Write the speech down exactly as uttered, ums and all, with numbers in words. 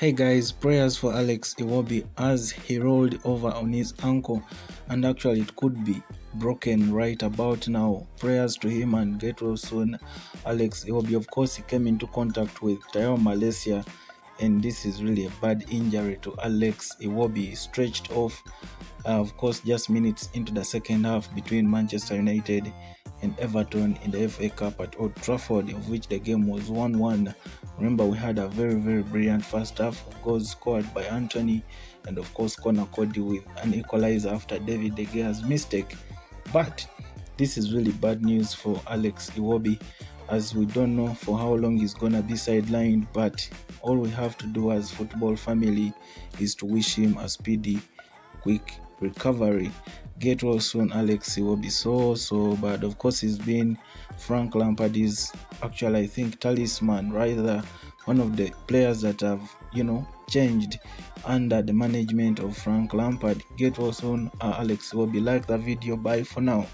Hey guys, prayers for Alex Iwobi as he rolled over on his ankle, and actually it could be broken right about now. Prayers to him and get well soon, Alex Iwobi. Of course, he came into contact with Tyrell Malacia, and this is really a bad injury to Alex Iwobi. Stretched off, uh, of course, just minutes into the second half between Manchester United and Everton in the F A Cup at Old Trafford, of which the game was one one. Remember, we had a very very brilliant first half, of course scored by Antony and of course Connor Cody with an equalizer after David De Gea's mistake. But this is really bad news for Alex Iwobi, as we don't know for how long he's gonna be sidelined, but all we have to do as football family is to wish him a speedy, quick recovery. Get well soon, Alex Iwobi. So so but of course, he's been Frank Lampard is actually, I think, talisman, rather one of the players that have, you know, changed under the management of Frank Lampard. Get well soon, uh, Alex Iwobi. Like the video. Bye for now.